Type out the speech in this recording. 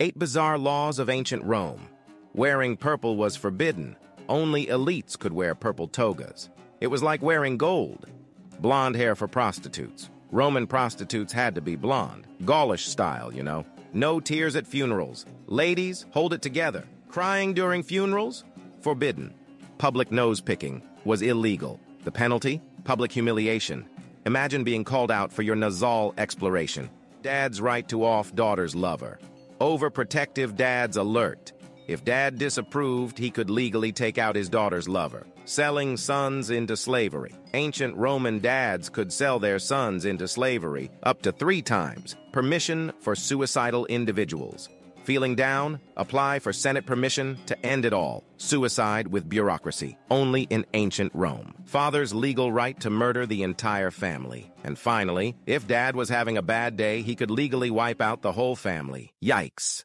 8 bizarre laws of ancient Rome. Wearing purple was forbidden. Only elites could wear purple togas. It was like wearing gold. Blonde hair for prostitutes. Roman prostitutes had to be blonde. Gaulish style, you know. No tears at funerals. Ladies, hold it together. Crying during funerals? Forbidden. Public nose-picking was illegal. The penalty? Public humiliation. Imagine being called out for your nasal exploration. Dad's right to off daughter's lover. Overprotective dad's alert. If dad disapproved, he could legally take out his daughter's lover. Selling sons into slavery. Ancient Roman dads could sell their sons into slavery up to 3 times. Permission for suicidal individuals. Feeling down? Apply for Senate permission to end it all. Suicide with bureaucracy. Only in ancient Rome. Father's legal right to murder the entire family. And finally, if dad was having a bad day, he could legally wipe out the whole family. Yikes.